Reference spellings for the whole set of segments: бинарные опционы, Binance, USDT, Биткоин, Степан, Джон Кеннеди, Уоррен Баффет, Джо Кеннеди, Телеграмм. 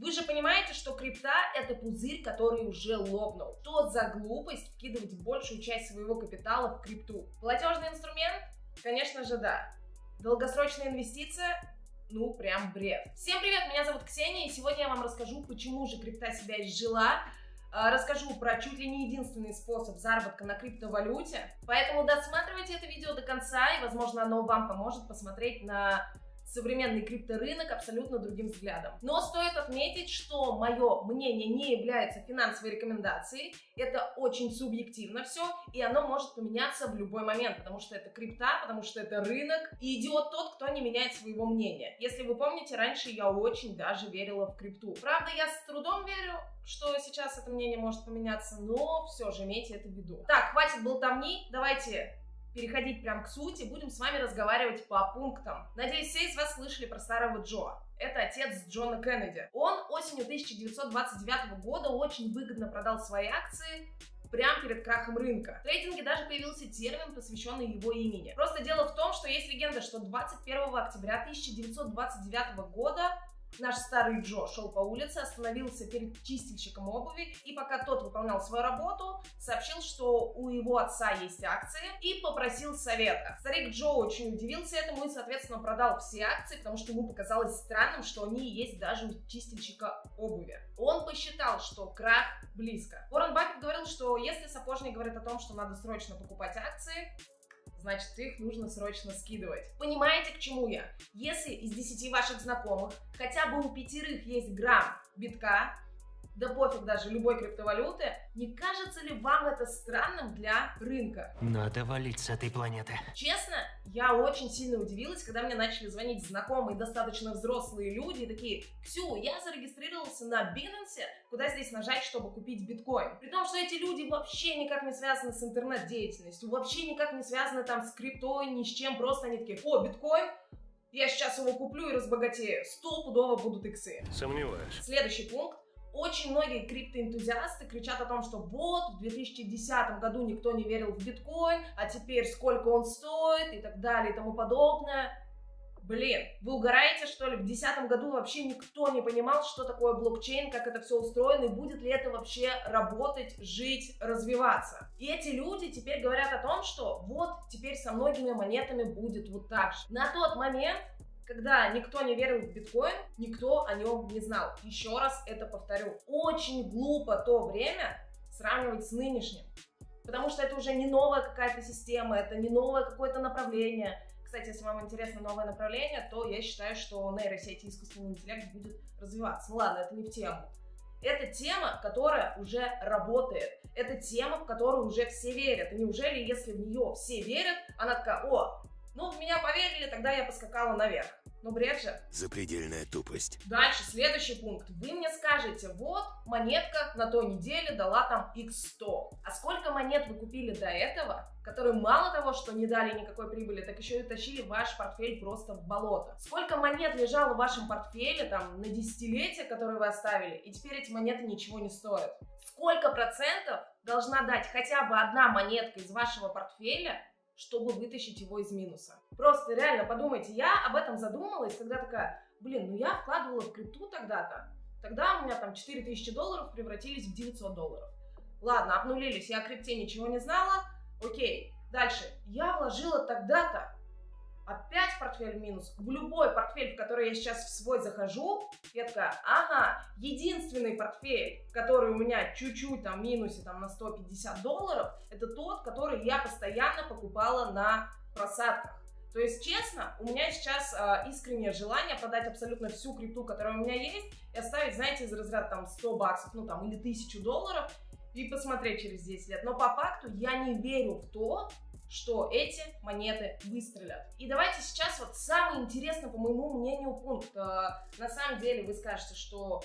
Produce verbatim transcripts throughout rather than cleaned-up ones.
Вы же понимаете, что крипта – это пузырь, который уже лопнул. Что за глупость вкидывать большую часть своего капитала в крипту? Платежный инструмент? Конечно же, да. Долгосрочная инвестиция? Ну, прям бред. Всем привет, меня зовут Ксения, и сегодня я вам расскажу, почему же крипта себя изжила. Расскажу про чуть ли не единственный способ заработка на криптовалюте. Поэтому досматривайте это видео до конца, и, возможно, оно вам поможет посмотреть на современный крипторынок абсолютно другим взглядом. Но стоит отметить, что мое мнение не является финансовой рекомендацией. Это очень субъективно все, и оно может поменяться в любой момент, потому что это крипта, потому что это рынок, и идиот тот, кто не меняет своего мнения. Если вы помните, раньше я очень даже верила в крипту. Правда, я с трудом верю, что сейчас это мнение может поменяться, но все же имейте это в виду. Так, хватит болтовни, давайте переходить прям к сути, будем с вами разговаривать по пунктам. Надеюсь, все из вас слышали про старого Джо. Это отец Джона Кеннеди. Он осенью тысяча девятьсот двадцать девятого года очень выгодно продал свои акции прямо перед крахом рынка. В трейдинге даже появился термин, посвященный его имени. Просто дело в том, что есть легенда, что двадцать первого октября тысяча девятьсот двадцать девятого года наш старый Джо шел по улице, остановился перед чистильщиком обуви и, пока тот выполнял свою работу, сообщил, что у его отца есть акции, и попросил совета. Старик Джо очень удивился этому и, соответственно, продал все акции, потому что ему показалось странным, что они есть даже у чистильщика обуви. Он посчитал, что крах близко. Уоррен Баффет говорил, что если сапожник говорит о том, что надо срочно покупать акции, значит, их нужно срочно скидывать. Понимаете, к чему я? Если из десяти ваших знакомых хотя бы у пятерых есть грамм битка, да пофиг даже любой криптовалюты, не кажется ли вам это странным для рынка? Надо валить с этой планеты. Честно, я очень сильно удивилась, когда мне начали звонить знакомые, достаточно взрослые люди, такие: «Ксю, я зарегистрировался на Binance, куда здесь нажать, чтобы купить биткоин?» При том, что эти люди вообще никак не связаны с интернет-деятельностью, вообще никак не связаны там с криптой, ни с чем, просто они такие: «О, биткоин? Я сейчас его куплю и разбогатею, стопудово будут иксы». Сомневаюсь. Следующий пункт. Очень многие криптоэнтузиасты кричат о том, что вот, в две тысячи десятом году никто не верил в биткоин, а теперь сколько он стоит, и так далее, и тому подобное. Блин, вы угораете, что ли? В две тысячи десятом году вообще никто не понимал, что такое блокчейн, как это все устроено, и будет ли это вообще работать, жить, развиваться. И эти люди теперь говорят о том, что вот, теперь со многими монетами будет вот так же. На тот момент, когда никто не верил в биткоин, никто о нем не знал. Еще раз это повторю. Очень глупо то время сравнивать с нынешним. Потому что это уже не новая какая-то система, это не новое какое-то направление. Кстати, если вам интересно новое направление, то я считаю, что нейросети и искусственный интеллект будет развиваться. Ну ладно, это не в тему. Это тема, которая уже работает. Это тема, в которую уже все верят. И неужели, если в нее все верят, она такая: «О, ну, в меня поверили, тогда я поскакала наверх». Ну, бред же. Запредельная тупость. Дальше, следующий пункт. Вы мне скажете: вот, монетка на той неделе дала там икс сто. А сколько монет вы купили до этого, которые мало того, что не дали никакой прибыли, так еще и тащили ваш портфель просто в болото? Сколько монет лежало в вашем портфеле там на десятилетие, которые вы оставили, и теперь эти монеты ничего не стоят? Сколько процентов должна дать хотя бы одна монетка из вашего портфеля, чтобы вытащить его из минуса? Просто реально подумайте. Я об этом задумалась, когда такая: блин, ну я вкладывала в крипту тогда-то, тогда у меня там четыре тысячи долларов превратились в девятьсот долларов. Ладно, обнулились, я о крипте ничего не знала, окей. Дальше, я вложила тогда-то, опять портфель в минус. В любой портфель, в который я сейчас в свой захожу, я такая: ага, единственный портфель, который у меня чуть-чуть там в минусе там на сто пятьдесят долларов, это тот, который я постоянно покупала на просадках. То есть, честно, у меня сейчас э, искреннее желание продать абсолютно всю крипту, которая у меня есть, и оставить, знаете, из разряда там сто баксов, ну там, или тысячу долларов, и посмотреть через десять лет. Но по факту я не верю в то, что эти монеты выстрелят. И давайте сейчас вот самый интересный, по моему мнению, пункт. На самом деле вы скажете, что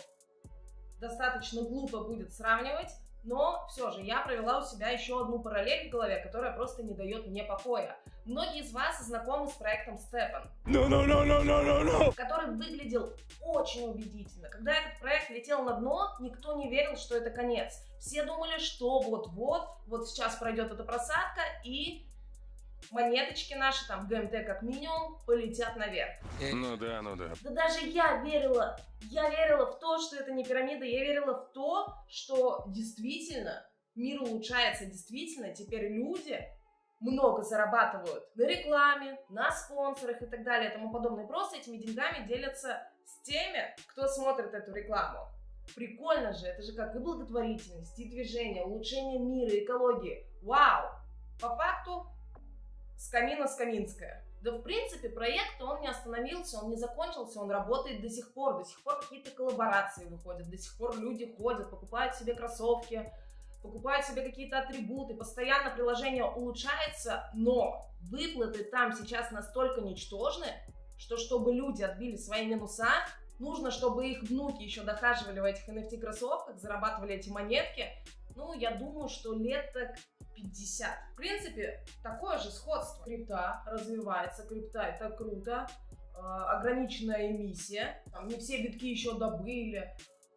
достаточно глупо будет сравнивать, но все же я провела у себя еще одну параллель в голове, которая просто не дает мне покоя. Многие из вас знакомы с проектом Степан, no, no, no, no, no, no. который выглядел очень убедительно. Когда этот проект летел на дно, никто не верил, что это конец. Все думали, что вот-вот, вот сейчас пройдет эта просадка, и монеточки наши, там, джи эм ти как минимум, полетят наверх. Ну да, ну да. Да даже я верила, я верила в то, что это не пирамида, я верила в то, что действительно мир улучшается, действительно теперь люди много зарабатывают на рекламе, на спонсорах и так далее и тому подобное. Просто этими деньгами делятся с теми, кто смотрит эту рекламу. Прикольно же, это же как и благотворительность, и движение, улучшение мира, экологии. Вау! По факту с камина с каминская. Да в принципе проект, он не остановился, он не закончился, он работает до сих пор. До сих пор какие-то коллаборации выходят, до сих пор люди ходят, покупают себе кроссовки, покупают себе какие-то атрибуты, постоянно приложение улучшается, но выплаты там сейчас настолько ничтожны, что чтобы люди отбили свои минуса, нужно, чтобы их внуки еще дохаживали в этих эн эф ти-кроссовках, зарабатывали эти монетки. Ну, я думаю, что лет так пятьдесят. В принципе, такое же сходство. Крипта развивается, крипта — это круто, э, ограниченная эмиссия, там не все битки еще добыли, э,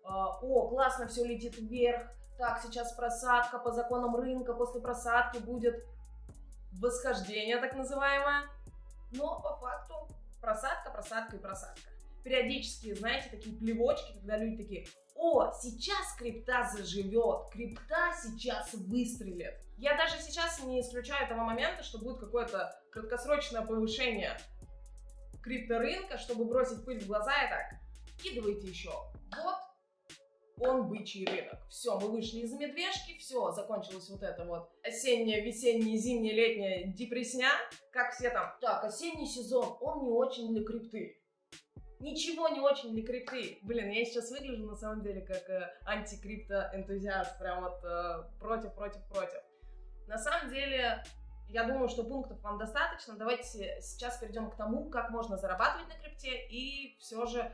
о, классно, все летит вверх, так, сейчас просадка по законам рынка, после просадки будет восхождение, так называемое, но по факту просадка, просадка и просадка. Периодически, знаете, такие плевочки, когда люди такие: о, сейчас крипта заживет, крипта сейчас выстрелит. Я даже сейчас не исключаю того момента, что будет какое-то краткосрочное повышение крипторынка, чтобы бросить пыль в глаза и так: вкидывайте еще. Вот он, бычий рынок. Все, мы вышли из медвежки, все, закончилось вот это вот осенняя, весенняя, зимняя, летняя депресня. Как все там: так, осенний сезон, он не очень для крипты. Ничего не очень для крипты. Блин, я сейчас выгляжу на самом деле как э, антикриптоэнтузиаст, прям вот э, против, против, против. На самом деле, я думаю, что пунктов вам достаточно. Давайте сейчас перейдем к тому, как можно зарабатывать на крипте и все же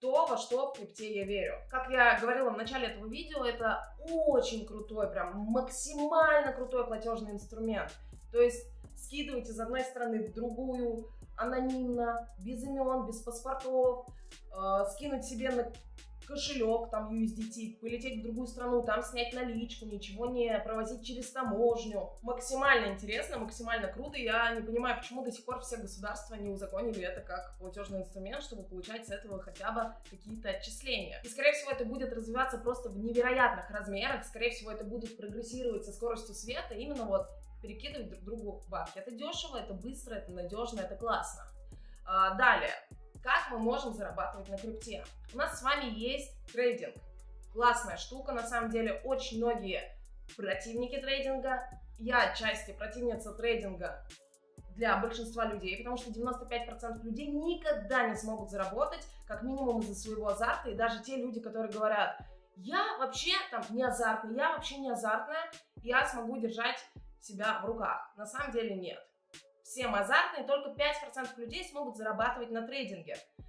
то, во что в крипте я верю. Как я говорила в начале этого видео, это очень крутой, прям максимально крутой платежный инструмент. То есть скидывать из одной страны в другую, анонимно, без имен, без паспортов, э, скинуть себе на кошелек, там, ю эс ди ти, полететь в другую страну, там снять наличку, ничего не провозить через таможню. Максимально интересно, максимально круто. Я не понимаю, почему до сих пор все государства не узаконили это как платежный инструмент, чтобы получать с этого хотя бы какие-то отчисления. И, скорее всего, это будет развиваться просто в невероятных размерах, скорее всего, это будет прогрессировать со скоростью света, именно вот перекидывать друг другу бабки. Это дешево, это быстро, это надежно, это классно. А, далее, как мы можем зарабатывать на крипте? У нас с вами есть трейдинг. Классная штука, на самом деле, очень многие противники трейдинга. Я отчасти противница трейдинга для большинства людей, потому что девяносто пять процентов людей никогда не смогут заработать, как минимум из-за своего азарта, и даже те люди, которые говорят: я вообще там не азартный, я вообще не азартная, я смогу держать себя в руках. На самом деле нет. Всем азартные, только пять процентов людей смогут зарабатывать на трейдинге. Э,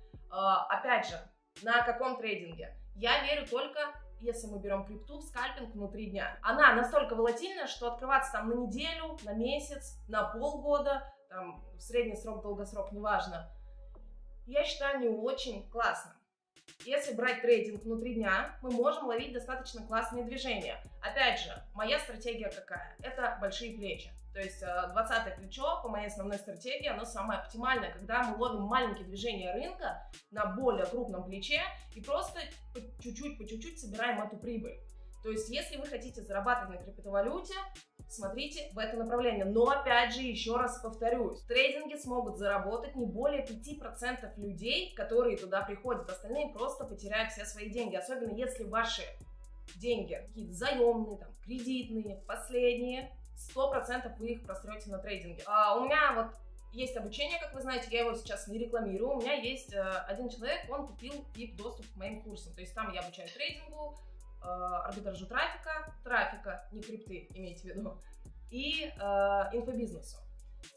опять же, на каком трейдинге? Я верю только, если мы берем крипту, в скальпинг внутри дня. Она настолько волатильна, что открываться там на неделю, на месяц, на полгода, там, средний срок, долгосрок, неважно, я считаю, не очень классно. Если брать трейдинг внутри дня, мы можем ловить достаточно классные движения. Опять же, моя стратегия какая? Это большие плечи. То есть двадцатое плечо по моей основной стратегии, оно самое оптимальное, когда мы ловим маленькие движения рынка на более крупном плече и просто по чуть-чуть, по чуть-чуть собираем эту прибыль. То есть если вы хотите зарабатывать на криптовалюте, смотрите в это направление. Но опять же, еще раз повторюсь, в трейдинге смогут заработать не более пяти процентов людей, которые туда приходят. Остальные просто потеряют все свои деньги. Особенно если ваши деньги какие-то заемные, там, кредитные, последние, сто процентов вы их просрете на трейдинге. А у меня вот есть обучение, как вы знаете, я его сейчас не рекламирую. У меня есть э, один человек, он купил и доступ к моим курсам. То есть там я обучаю трейдингу, арбитражу трафика, трафика, не крипты, имейте в виду, и э, инфобизнесу.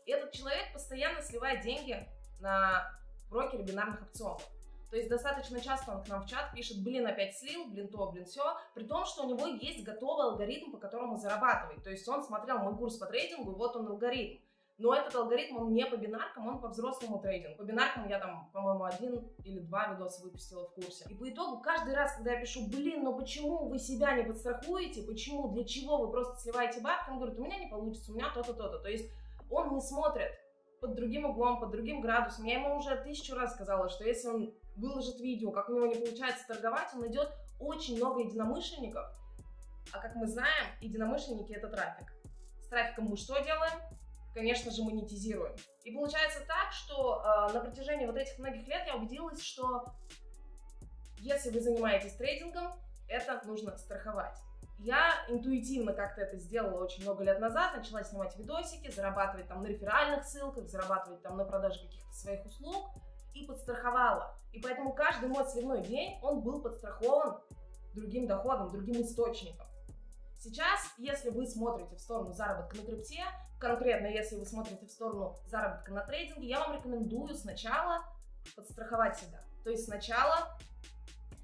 Этот человек постоянно сливает деньги на брокере бинарных опционов. То есть достаточно часто он к нам в чат пишет: блин, опять слил, блин то, блин все, при том, что у него есть готовый алгоритм, по которому зарабатывать. То есть он смотрел мой курс по трейдингу, вот он алгоритм. Но этот алгоритм, он не по бинаркам, он по взрослому трейдингу. По бинаркам я там, по-моему, один или два видоса выпустила в курсе. И по итогу каждый раз, когда я пишу: блин, ну почему вы себя не подстрахуете, почему, для чего вы просто сливаете бабки, он говорит: у меня не получится, у меня то-то, то-то. То есть он не смотрит под другим углом, под другим градусом. Я ему уже тысячу раз сказала, что если он выложит видео, как у него не получается торговать, он найдет очень много единомышленников. А как мы знаем, единомышленники — это трафик. С трафиком мы что делаем? Конечно же, монетизируем. И получается так, что э, на протяжении вот этих многих лет я убедилась, что если вы занимаетесь трейдингом, это нужно страховать. Я интуитивно как-то это сделала очень много лет назад, начала снимать видосики, зарабатывать там на реферальных ссылках, зарабатывать там на продаже каких-то своих услуг и подстраховала. И поэтому каждый мой сливной день, он был подстрахован другим доходом, другим источником. Сейчас, если вы смотрите в сторону заработка на крипте, конкретно если вы смотрите в сторону заработка на трейдинге, я вам рекомендую сначала подстраховать себя. То есть сначала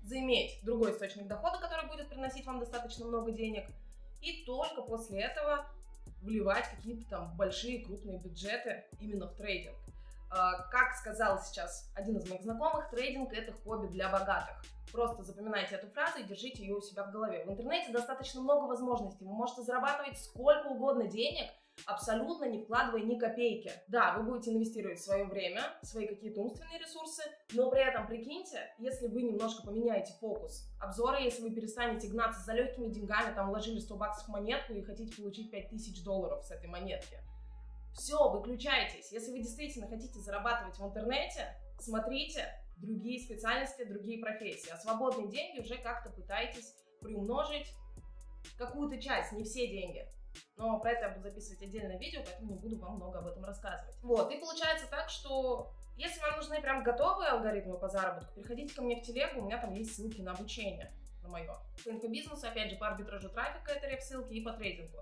заиметь другой источник дохода, который будет приносить вам достаточно много денег, и только после этого вливать какие-то там большие, крупные бюджеты именно в трейдинг. Как сказал сейчас один из моих знакомых, трейдинг — это хобби для богатых. Просто запоминайте эту фразу и держите ее у себя в голове. В интернете достаточно много возможностей. Вы можете зарабатывать сколько угодно денег, абсолютно не вкладывая ни копейки. Да, вы будете инвестировать свое время, свои какие-то умственные ресурсы, но при этом прикиньте, если вы немножко поменяете фокус обзора, если вы перестанете гнаться за легкими деньгами, там вложили сто баксов в монетку и хотите получить пять тысяч долларов с этой монетки. Все, выключайтесь. Если вы действительно хотите зарабатывать в интернете, смотрите другие специальности, другие профессии, а свободные деньги уже как-то пытаетесь приумножить какую-то часть, не все деньги. Но про это я буду записывать отдельное видео, поэтому не буду вам много об этом рассказывать. Вот, и получается так, что если вам нужны прям готовые алгоритмы по заработку, переходите ко мне в телегу, у меня там есть ссылки на обучение, на мое. По инфобизнесу, опять же, по арбитражу трафика, это реф-ссылки, и по трейдингу.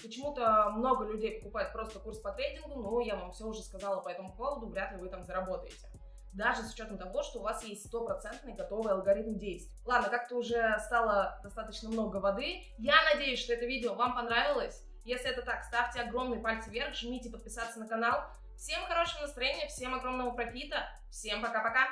Почему-то много людей покупают просто курс по трейдингу, но я вам все уже сказала по этому поводу, вряд ли вы там заработаете. Даже с учетом того, что у вас есть стопроцентный готовый алгоритм действий. Ладно, как-то уже стало достаточно много воды. Я надеюсь, что это видео вам понравилось. Если это так, ставьте огромный палец вверх, жмите подписаться на канал. Всем хорошего настроения, всем огромного профита, всем пока-пока!